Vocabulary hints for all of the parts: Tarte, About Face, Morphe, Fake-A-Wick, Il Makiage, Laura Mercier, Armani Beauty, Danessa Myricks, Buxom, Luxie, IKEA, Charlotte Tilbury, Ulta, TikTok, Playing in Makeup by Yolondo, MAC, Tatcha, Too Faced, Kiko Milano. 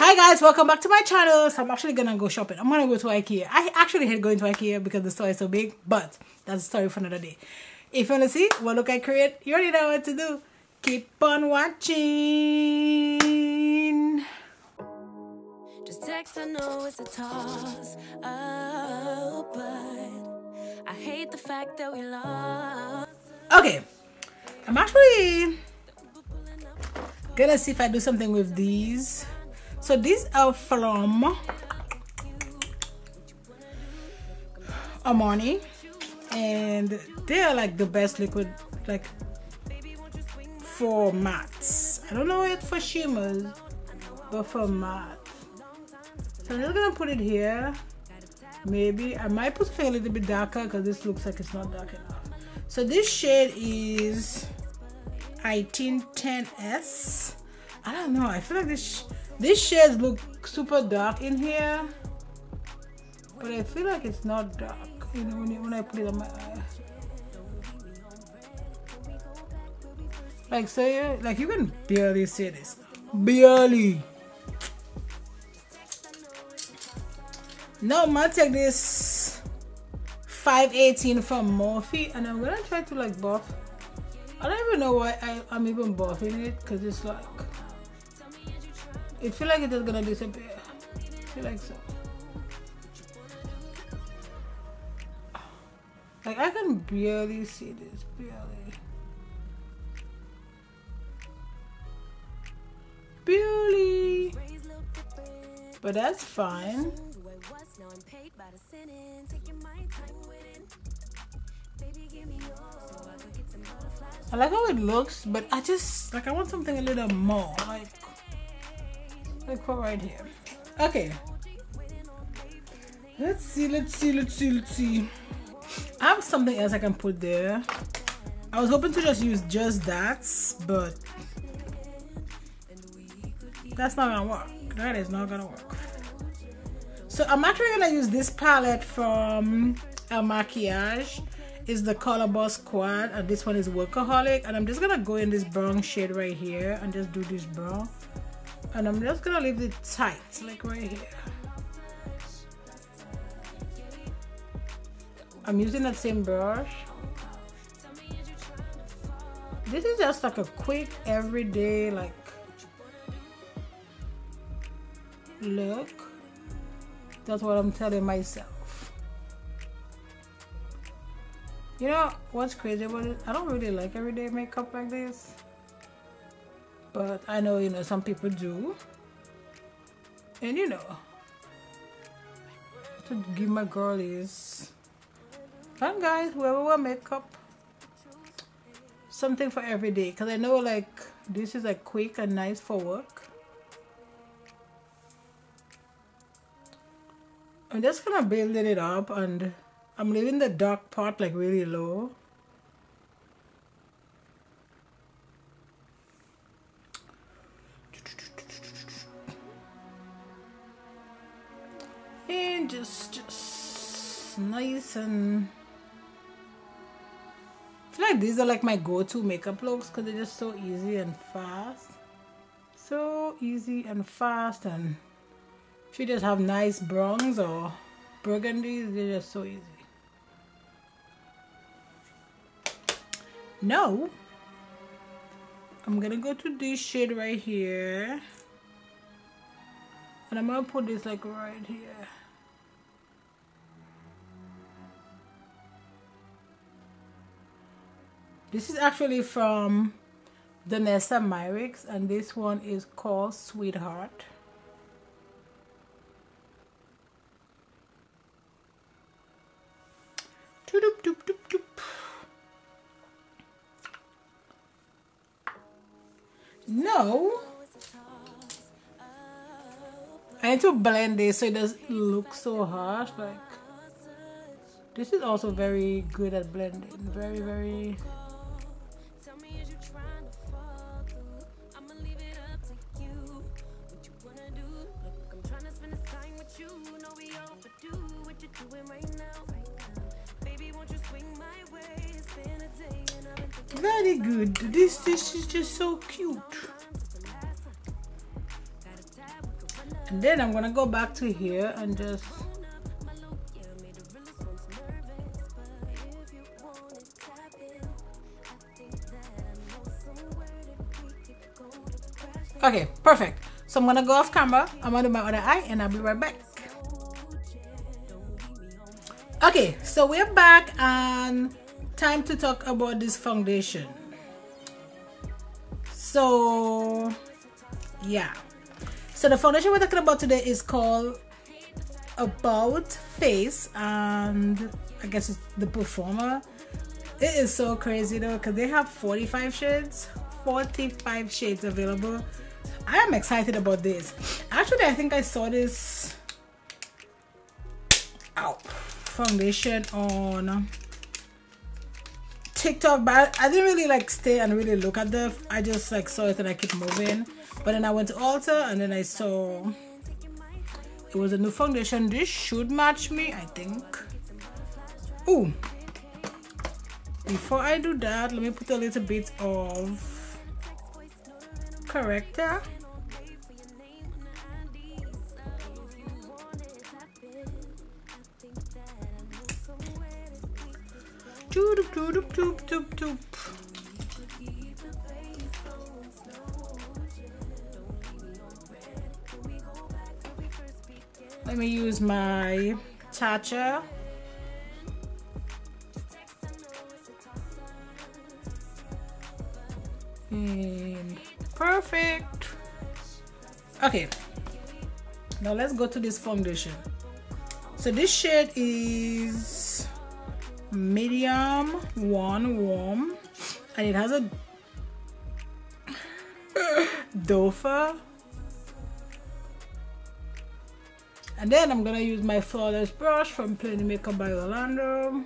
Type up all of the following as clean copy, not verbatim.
Hi guys, welcome back to my channel. So I'm actually gonna go shopping. I'm gonna go to IKEA. I actually hate going to IKEA because the store is so big, but that's a story for another day. If you wanna see what look I create, you already know what to do. Keep on watching. Just text, I know it's a toss up, but I hate the fact that we lost. Okay, I'm actually gonna see if I do something with these. So these are from Armani, and they are like the best liquid, like for mattes. I don't know it for shimmers, but for matte. So I'm just gonna put it here. Maybe I might put something a little bit darker because this looks like it's not dark enough. So this shade is 1810S. I don't know. I feel like these shades look super dark in here, but I feel like it's not dark, you know, when I put it on my eye. Like, so yeah, like you can barely see this, barely. Now I'm gonna take this 518 from Morphe, and I'm gonna try to like buff. I don't even know why I'm even buffing it, because it's like, it feels like it is gonna disappear. I feel like so. Like I can barely see this, barely. But that's fine. I like how it looks, but I just like, I want something a little more, like for right here. Okay, let's see. I have something else I can put there. I was hoping to just use just that, but that's not gonna work. That is not gonna work. So I'm actually gonna use this palette from Il Makiage. It's the Color Boss Squad, and this one is Workaholic, and I'm just gonna go in this brown shade right here and just do this brown. And I'm just gonna leave it tight, like right here. I'm using that same brush. This is just like a quick everyday like look. That's what I'm telling myself. You know what's crazy about it? I don't really like everyday makeup like this. But I know, you know, some people do. And you know, to give my girlies and guys, whoever wear makeup, something for every day. Because I know like this is like quick and nice for work. I'm just kind of building it up, and I'm leaving the dark part like really low. And just nice, and I feel like these are like my go-to makeup looks because they're just so easy and fast. So easy and fast, and if you just have nice browns or burgundies, they're just so easy. Now I'm gonna go to this shade right here, and I'm gonna put this like right here. This is actually from Danessa Myricks, and this one is called Sweetheart. Doop, doop, doop, doop. No, I need to blend this so it doesn't look so harsh. Like, this is also very good at blending. Very, very. Very good. This is just so cute. And then I'm gonna go back to here and just okay, perfect. So I'm gonna go off camera, I'm gonna do my other eye, and I'll be right back. Okay, so we're back and time to talk about this foundation. So yeah, so the foundation we're talking about today is called About Face, and I guess it's the performer. It is so crazy though, because they have 45 shades. 45 shades available. I am excited about this. Actually, I think I saw this foundation on TikTok, but I didn't really like stay and really look at the. I just like saw it and I kept moving. But then I went to Ulta and then I saw it was a new foundation. This should match me, I think. Ooh. Before I do that, let me put a little bit of corrector. Let me use my Tatcha. And perfect. Okay, now let's go to this foundation. So this shade is medium one warm, and it has a dofer. And then I'm gonna use my flawless brush from Playing in Makeup by Yolondo.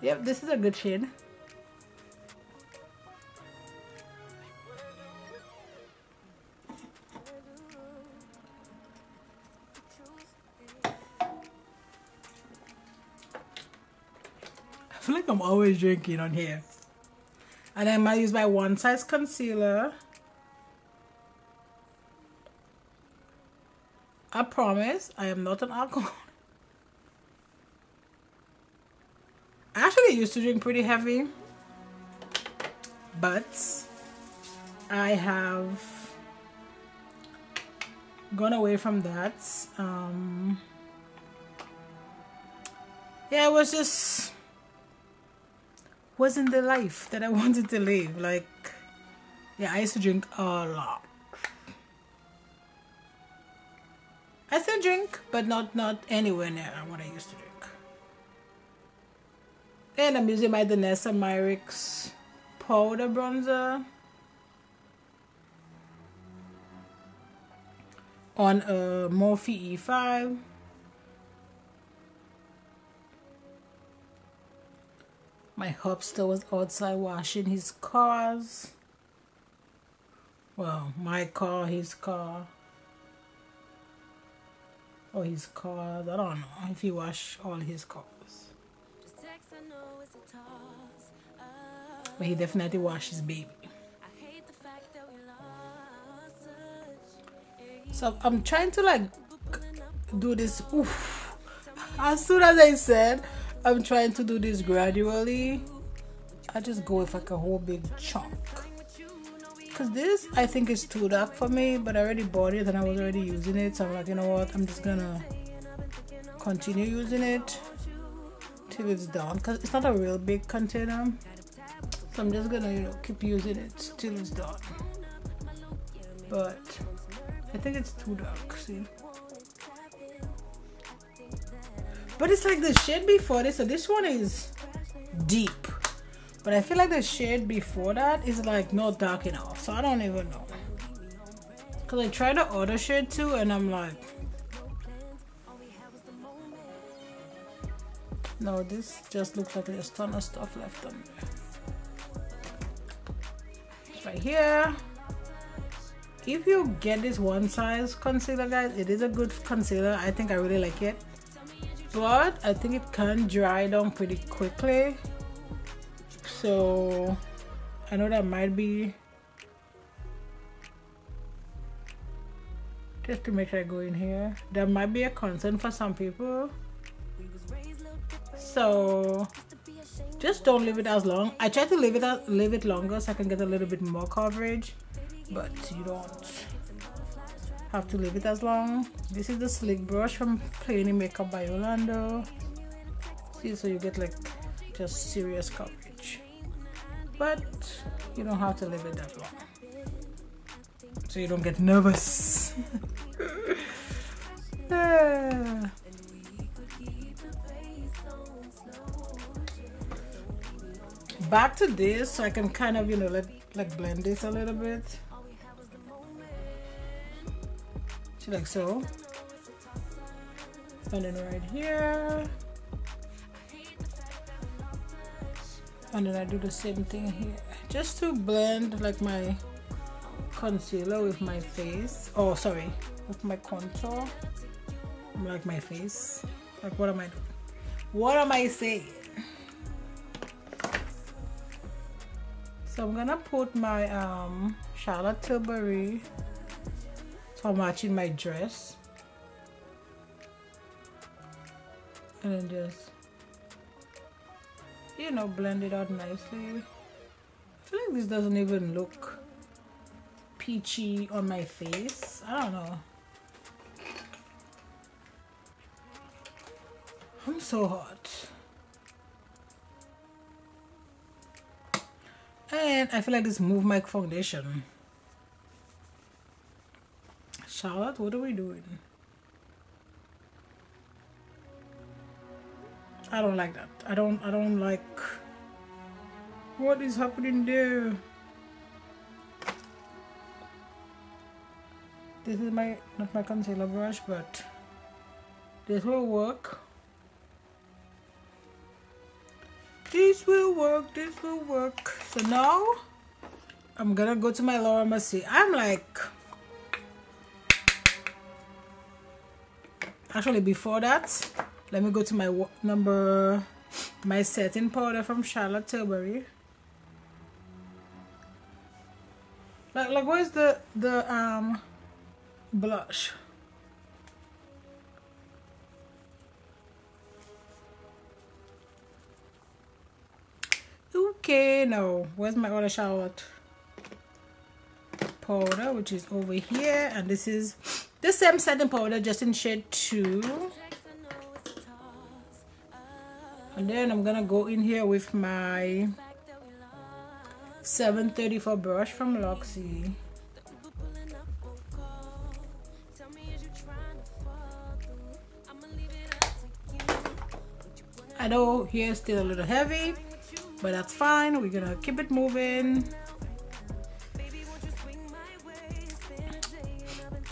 Yep, this is a good shade. I feel like I'm always drinking on here. And I might use my one size concealer. I promise I am not an alcoholic. I actually used to drink pretty heavy, but I have gone away from that. Yeah, it was just wasn't the life that I wanted to live. Like, yeah, I used to drink a lot. I still drink, but not anywhere near what I used to drink. And I'm using my Danessa Myricks powder bronzer on a Morphe E5. My hubster was outside washing his cars. Well, my car, his car. Or his cars. I don't know if he washed all his cars. But he definitely washes baby. So I'm trying to like do this. Oof. As soon as I said, I'm trying to do this gradually. I just go with like a whole big chunk. Because this I think is too dark for me, but I already bought it and I was already using it. So I'm like, you know what? I'm just gonna continue using it till it's done. Because it's not a real big container. So I'm just gonna, you know, keep using it till it's done. But I think it's too dark, see? But it's like the shade before this, so this one is deep. But I feel like the shade before that is like not dark enough, so I don't even know. Cause I tried the other shade too and I'm like, no, this just looks like there's a ton of stuff left on there. Right here. If you get this one size concealer, guys, it is a good concealer. I think I really like it, but I think it can dry down pretty quickly, so I know that might be just to make sure I go in here. That might be a concern for some people, so just don't leave it as long. I try to leave it longer so I can get a little bit more coverage, but you don't have to leave it as long. This is the slick brush from Playing in Makeup by Yolondo. See, so you get like just serious coverage, but you don't have to leave it that long, so you don't get nervous. Back to this, so I can kind of, you know, like blend this a little bit. See, like so. And then right here. And then I do the same thing here, just to blend like my concealer with my face. Oh, sorry, with my contour, like my face. Like, what am I doing? What am I saying? So I'm gonna put my Charlotte Tilbury for matching my dress, and then just, you know, blend it out nicely. I feel like this doesn't even look peachy on my face. I don't know. I'm so hot. And I feel like this moved my foundation. Charlotte, what are we doing? I don't like that. I don't like what is happening there. This is my, not my concealer brush, but this will work. This will work, this will work. So now I'm gonna go to my Laura Mercier. I'm like, actually before that, let me go to my my setting powder from Charlotte Tilbury. Like where's the blush? Okay, now where's my other Charlotte powder, which is over here, and this is the same setting powder, just in shade 2. And then I'm gonna go in here with my 734 brush from Luxie. I know here is still a little heavy, but that's fine. We're gonna keep it moving.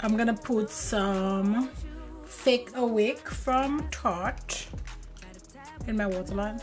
I'm gonna put some Fake-A-Wick from Tarte in my waterline.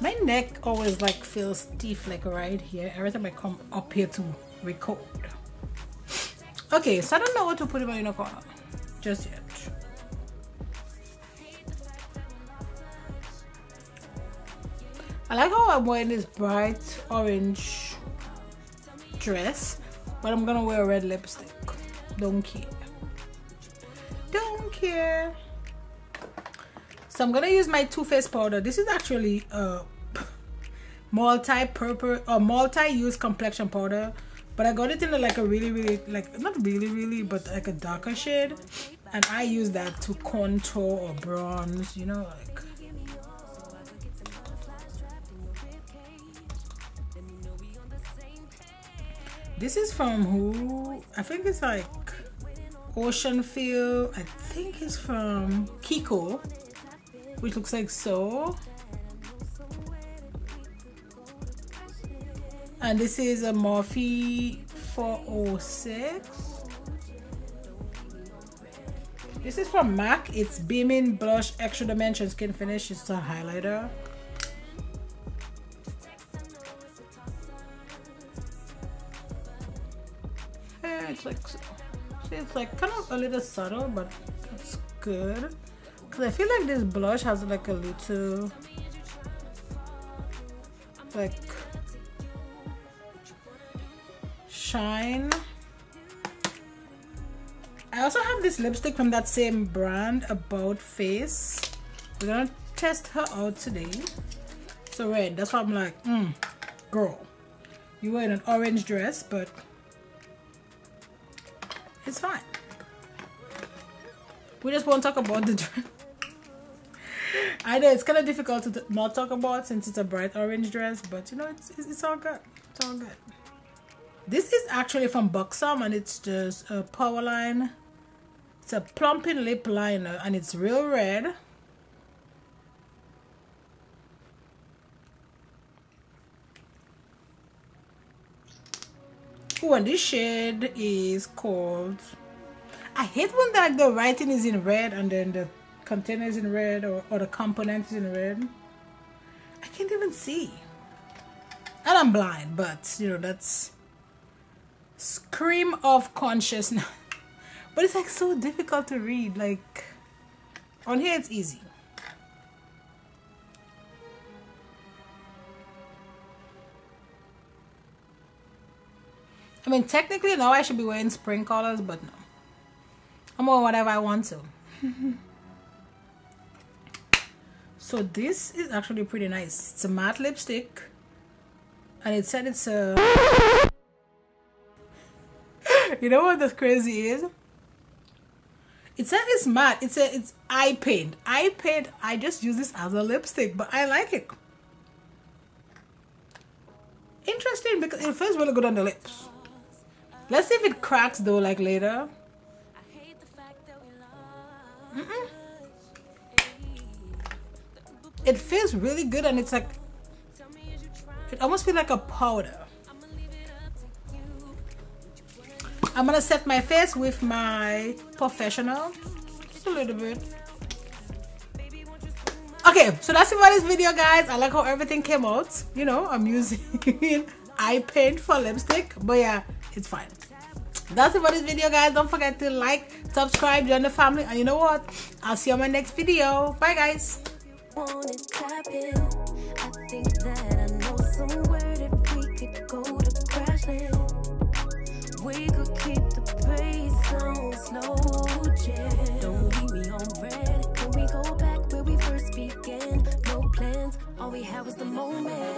My neck always like feels stiff, like right here, every time I come up here to record. Okay, so I don't know what to put in my inner corner just yet. I like how I'm wearing this bright orange dress, but I'm gonna wear a red lipstick. Don't care. Don't care. So I'm gonna use my Too Faced powder. This is actually a multi-purpose or multi-use complexion powder, but I got it in like a really, like not really, but like a darker shade, and I use that to contour or bronze, you know, like. This is from who? I think it's like Ocean Feel. I think it's from Kiko, which looks like so. And this is a Morphe 406. This is from MAC. It's Beaming Blush Extra Dimension Skin Finish. It's a highlighter. it's like kind of a little subtle, but it's good. Cause I feel like this blush has like a little like shine. I also have this lipstick from that same brand, About Face. We're gonna test her out today. So red, that's why I'm like, girl, you were in an orange dress, but it's fine. We just won't talk about the dress. I know it's kind of difficult to not talk about since it's a bright orange dress, but you know, it's all good. It's all good. This is actually from Buxom, and it's just a power line. It's a plumping lip liner, and it's real red. Oh, and this shade is called... I hate when like the writing is in red and then the container is in red, or the component is in red. I can't even see. And I'm blind, but you know, that's... Scream of consciousness. But it's like so difficult to read. Like on here it's easy. I mean, technically now I should be wearing spring colors, but no, I'm wearing whatever I want to. So this is actually pretty nice. It's a matte lipstick, and it said it's a... You know what the crazy is? It said it's matte. It's eye paint. Eye paint. I just use this as a lipstick, but I like it. Interesting, because it feels really good on the lips. Let's see if it cracks though, like later. It feels really good, and it's like it almost feels like a powder. I'm gonna set my face with my professional just a little bit. Okay, so that's it for this video, guys. I like how everything came out. You know, I'm using eye paint for lipstick, but yeah, it's fine. That's it for this video, guys. Don't forget to like, subscribe, join the family, and you know what? I'll see you on my next video. Bye, guys. We could keep the pace on slow jam. Don't leave me on red. Can we go back where we first began? No plans, all we had was the moment.